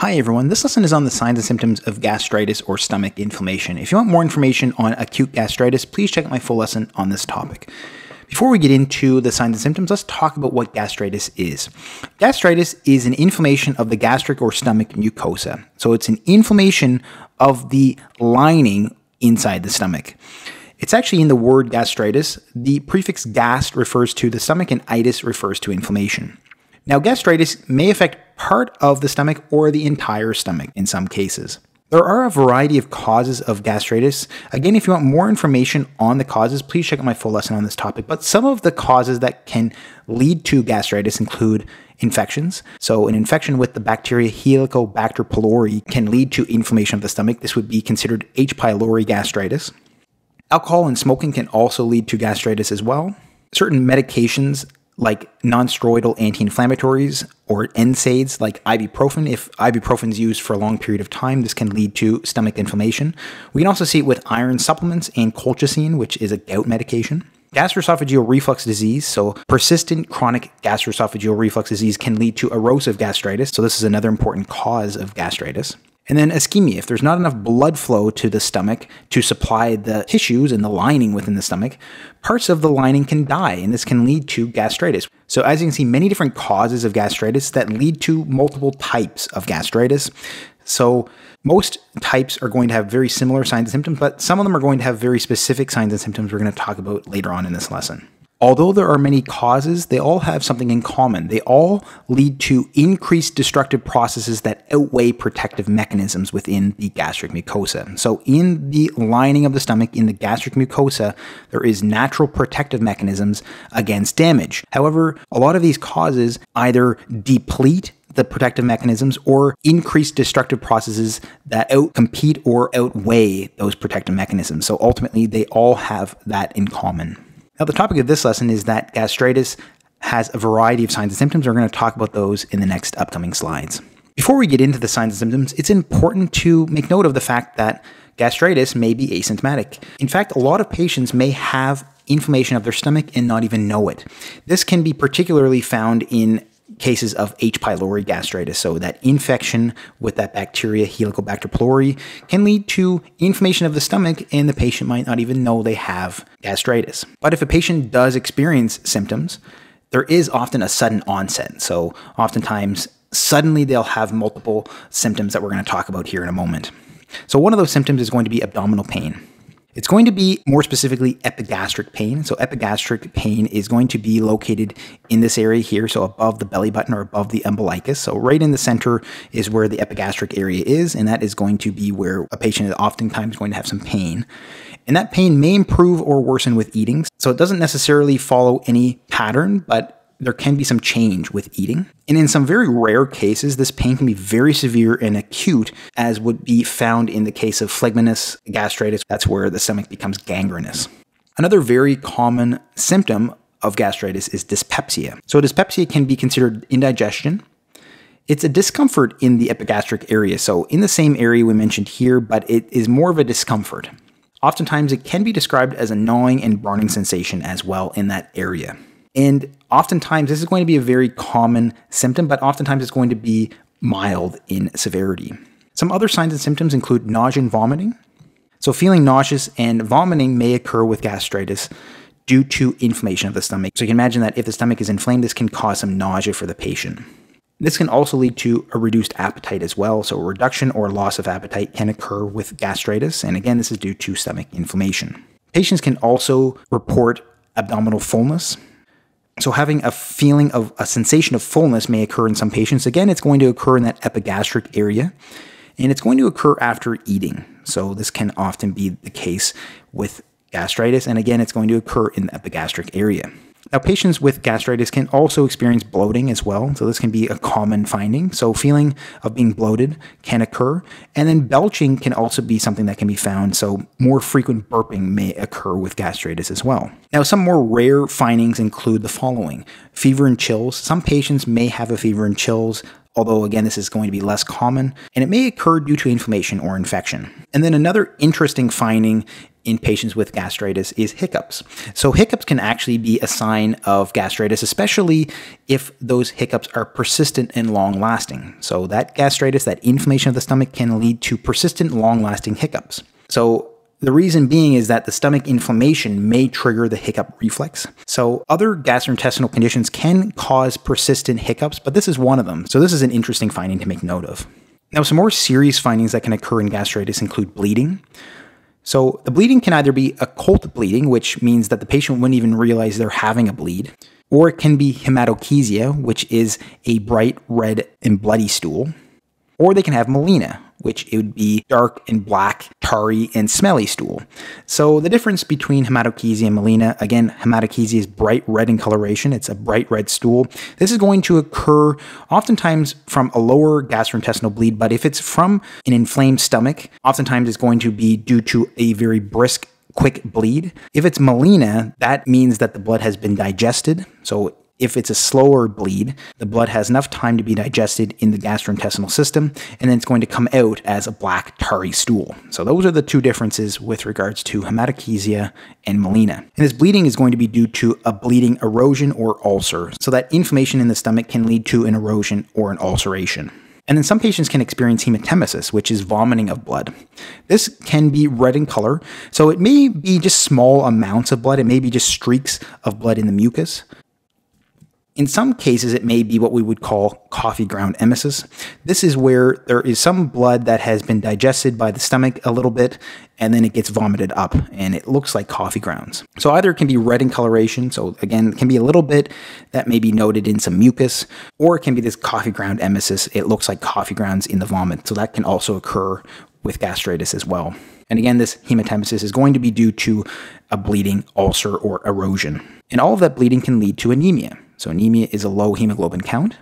Hi everyone, this lesson is on the signs and symptoms of gastritis or stomach inflammation. If you want more information on acute gastritis, please check out my full lesson on this topic. Before we get into the signs and symptoms, let's talk about what gastritis is. Gastritis is an inflammation of the gastric or stomach mucosa. So it's an inflammation of the lining inside the stomach. It's actually in the word gastritis. The prefix gast refers to the stomach and itis refers to inflammation. Now, gastritis may affect part of the stomach or the entire stomach in some cases. There are a variety of causes of gastritis. Again, if you want more information on the causes, please check out my full lesson on this topic. But some of the causes that can lead to gastritis include infections. So an infection with the bacteria Helicobacter pylori can lead to inflammation of the stomach. This would be considered H. pylori gastritis. Alcohol and smoking can also lead to gastritis as well. Certain medications like non-steroidal anti-inflammatories or NSAIDs like ibuprofen. If ibuprofen is used for a long period of time, this can lead to stomach inflammation. We can also see it with iron supplements and colchicine, which is a gout medication. Gastroesophageal reflux disease, so persistent chronic gastroesophageal reflux disease can lead to erosive gastritis, so this is another important cause of gastritis. And then ischemia, if there's not enough blood flow to the stomach to supply the tissues and the lining within the stomach, parts of the lining can die, and this can lead to gastritis. So as you can see, many different causes of gastritis that lead to multiple types of gastritis. So most types are going to have very similar signs and symptoms, but some of them are going to have very specific signs and symptoms we're going to talk about later on in this lesson. Although there are many causes, they all have something in common. They all lead to increased destructive processes that outweigh protective mechanisms within the gastric mucosa. So in the lining of the stomach, in the gastric mucosa, there is natural protective mechanisms against damage. However, a lot of these causes either deplete the protective mechanisms or increase destructive processes that outcompete or outweigh those protective mechanisms. So ultimately, they all have that in common. Now, the topic of this lesson is that gastritis has a variety of signs and symptoms. We're going to talk about those in the next upcoming slides. Before we get into the signs and symptoms, it's important to make note of the fact that gastritis may be asymptomatic. In fact, a lot of patients may have inflammation of their stomach and not even know it. This can be particularly found in cases of H. pylori gastritis. So that infection with that bacteria Helicobacter pylori can lead to inflammation of the stomach, and the patient might not even know they have gastritis. But if a patient does experience symptoms, there is often a sudden onset. So oftentimes, suddenly they'll have multiple symptoms that we're going to talk about here in a moment. So one of those symptoms is going to be abdominal pain. It's going to be more specifically epigastric pain. So epigastric pain is going to be located in this area here, so above the belly button or above the umbilicus. So right in the center is where the epigastric area is, and that is going to be where a patient is oftentimes going to have some pain. And that pain may improve or worsen with eating. So it doesn't necessarily follow any pattern, but there can be some change with eating. And in some very rare cases, this pain can be very severe and acute, as would be found in the case of phlegmonous gastritis. That's where the stomach becomes gangrenous. Another very common symptom of gastritis is dyspepsia. So dyspepsia can be considered indigestion. It's a discomfort in the epigastric area. So in the same area we mentioned here, but it is more of a discomfort. Oftentimes it can be described as a gnawing and burning sensation as well in that area. And oftentimes, this is going to be a very common symptom, but oftentimes it's going to be mild in severity. Some other signs and symptoms include nausea and vomiting. So feeling nauseous and vomiting may occur with gastritis due to inflammation of the stomach. So you can imagine that if the stomach is inflamed, this can cause some nausea for the patient. This can also lead to a reduced appetite as well. So a reduction or loss of appetite can occur with gastritis. And again, this is due to stomach inflammation. Patients can also report abdominal fullness. So having a feeling of a sensation of fullness may occur in some patients. Again, it's going to occur in that epigastric area, and it's going to occur after eating. So this can often be the case with gastritis, and again, it's going to occur in the epigastric area. Now, patients with gastritis can also experience bloating as well. So this can be a common finding. So feeling of being bloated can occur. And then belching can also be something that can be found. So more frequent burping may occur with gastritis as well. Now, some more rare findings include the following: fever and chills. Some patients may have a fever and chills, although again, this is going to be less common, and it may occur due to inflammation or infection. And then another interesting finding in patients with gastritis is hiccups. So hiccups can actually be a sign of gastritis, especially if those hiccups are persistent and long-lasting. So that gastritis, that inflammation of the stomach, can lead to persistent, long-lasting hiccups. So the reason being is that the stomach inflammation may trigger the hiccup reflex. So other gastrointestinal conditions can cause persistent hiccups, but this is one of them. So this is an interesting finding to make note of. Now, some more serious findings that can occur in gastritis include bleeding. So the bleeding can either be occult bleeding, which means that the patient wouldn't even realize they're having a bleed, or it can be hematochezia, which is a bright red and bloody stool, or they can have melena, which it would be dark and black, tarry and smelly stool. So the difference between hematochezia and melena, again, hematochezia is bright red in coloration. It's a bright red stool. This is going to occur oftentimes from a lower gastrointestinal bleed, but if it's from an inflamed stomach, oftentimes it's going to be due to a very brisk, quick bleed. If it's melena, that means that the blood has been digested. So if it's a slower bleed, the blood has enough time to be digested in the gastrointestinal system, and then it's going to come out as a black, tarry stool. So those are the two differences with regards to hematochezia and melena. And this bleeding is going to be due to a bleeding erosion or ulcer. So that inflammation in the stomach can lead to an erosion or an ulceration. And then some patients can experience hematemesis, which is vomiting of blood. This can be red in color, so it may be just small amounts of blood. It may be just streaks of blood in the mucus. In some cases, it may be what we would call coffee ground emesis. This is where there is some blood that has been digested by the stomach a little bit, and then it gets vomited up, and it looks like coffee grounds. So either it can be red in coloration, so again, it can be a little bit that may be noted in some mucus, or it can be this coffee ground emesis. It looks like coffee grounds in the vomit, so that can also occur with gastritis as well. And again, this hematemesis is going to be due to a bleeding, ulcer, or erosion. And all of that bleeding can lead to anemia. So anemia is a low hemoglobin count.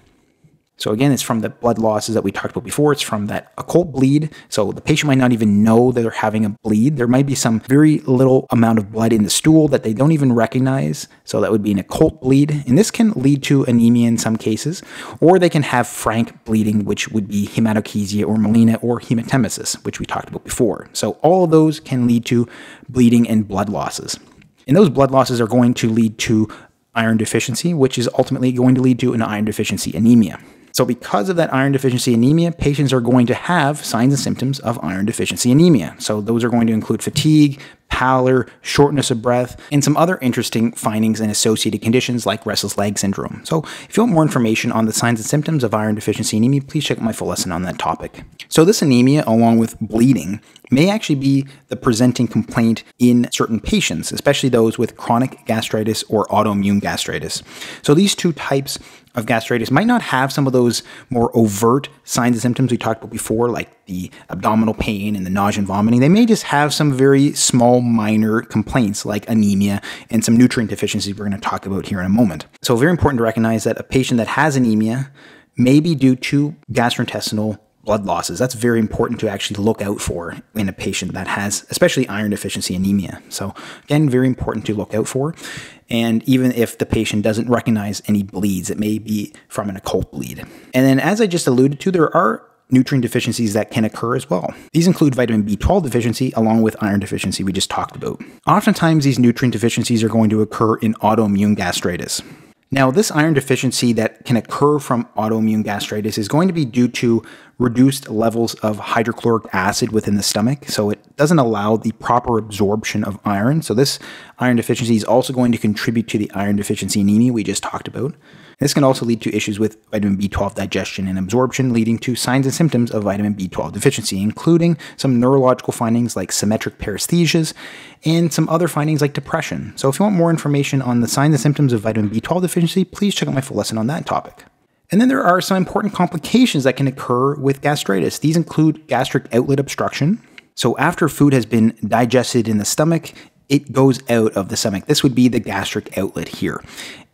So again, it's from the blood losses that we talked about before. It's from that occult bleed. So the patient might not even know that they're having a bleed. There might be some very little amount of blood in the stool that they don't even recognize. So that would be an occult bleed. And this can lead to anemia in some cases, or they can have frank bleeding, which would be hematochezia or melena or hematemesis, which we talked about before. So all of those can lead to bleeding and blood losses. And those blood losses are going to lead to iron deficiency, which is ultimately going to lead to an iron deficiency anemia. So because of that iron deficiency anemia, patients are going to have signs and symptoms of iron deficiency anemia. So those are going to include fatigue, pallor, shortness of breath, and some other interesting findings and associated conditions like restless leg syndrome. So if you want more information on the signs and symptoms of iron deficiency anemia, please check out my full lesson on that topic. So this anemia, along with bleeding, may actually be the presenting complaint in certain patients, especially those with chronic gastritis or autoimmune gastritis. So these two types of gastritis might not have some of those more overt signs and symptoms we talked about before, like the abdominal pain and the nausea and vomiting. They may just have some very small, minor complaints like anemia and some nutrient deficiencies we're going to talk about here in a moment. So very important to recognize that a patient that has anemia may be due to gastrointestinal blood losses. That's very important to actually look out for in a patient that has especially iron deficiency anemia. So again, very important to look out for. And even if the patient doesn't recognize any bleeds, it may be from an occult bleed. And then, as I just alluded to, there are nutrient deficiencies that can occur as well. These include vitamin B12 deficiency along with iron deficiency we just talked about. Oftentimes, these nutrient deficiencies are going to occur in autoimmune gastritis. Now, this iron deficiency that can occur from autoimmune gastritis is going to be due to reduced levels of hydrochloric acid within the stomach, so it doesn't allow the proper absorption of iron. So this iron deficiency is also going to contribute to the iron deficiency anemia we just talked about. This can also lead to issues with vitamin B12 digestion and absorption, leading to signs and symptoms of vitamin B12 deficiency, including some neurological findings like symmetric paresthesias and some other findings like depression. So if you want more information on the signs and symptoms of vitamin B12 deficiency, please check out my full lesson on that topic. And then there are some important complications that can occur with gastritis. These include gastric outlet obstruction. So after food has been digested in the stomach, it goes out of the stomach. This would be the gastric outlet here.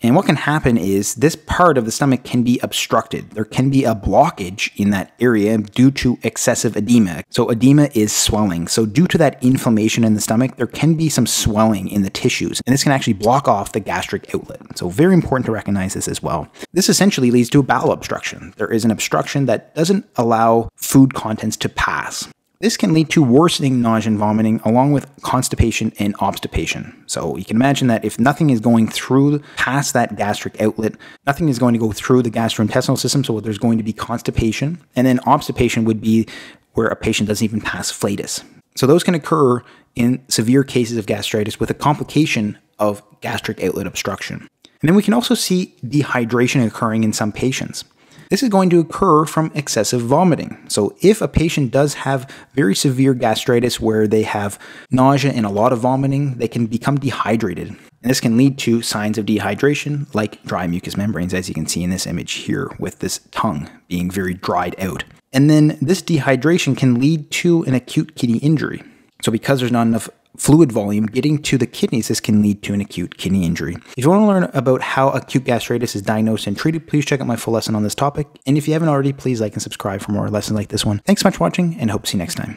And what can happen is this part of the stomach can be obstructed. There can be a blockage in that area due to excessive edema. So edema is swelling. So due to that inflammation in the stomach, there can be some swelling in the tissues, and this can actually block off the gastric outlet. So very important to recognize this as well. This essentially leads to a bowel obstruction. There is an obstruction that doesn't allow food contents to pass. This can lead to worsening nausea and vomiting along with constipation and obstipation. So you can imagine that if nothing is going through past that gastric outlet, nothing is going to go through the gastrointestinal system, so there's going to be constipation. And then obstipation would be where a patient doesn't even pass flatus. So those can occur in severe cases of gastritis with a complication of gastric outlet obstruction. And then we can also see dehydration occurring in some patients. This is going to occur from excessive vomiting. So if a patient does have very severe gastritis where they have nausea and a lot of vomiting, they can become dehydrated. And this can lead to signs of dehydration like dry mucous membranes, as you can see in this image here with this tongue being very dried out. And then this dehydration can lead to an acute kidney injury. So because there's not enough fluid volume getting to the kidneys, this can lead to an acute kidney injury. If you want to learn about how acute gastritis is diagnosed and treated, please check out my full lesson on this topic. And if you haven't already, please like and subscribe for more lessons like this one. Thanks so much for watching, and hope to see you next time.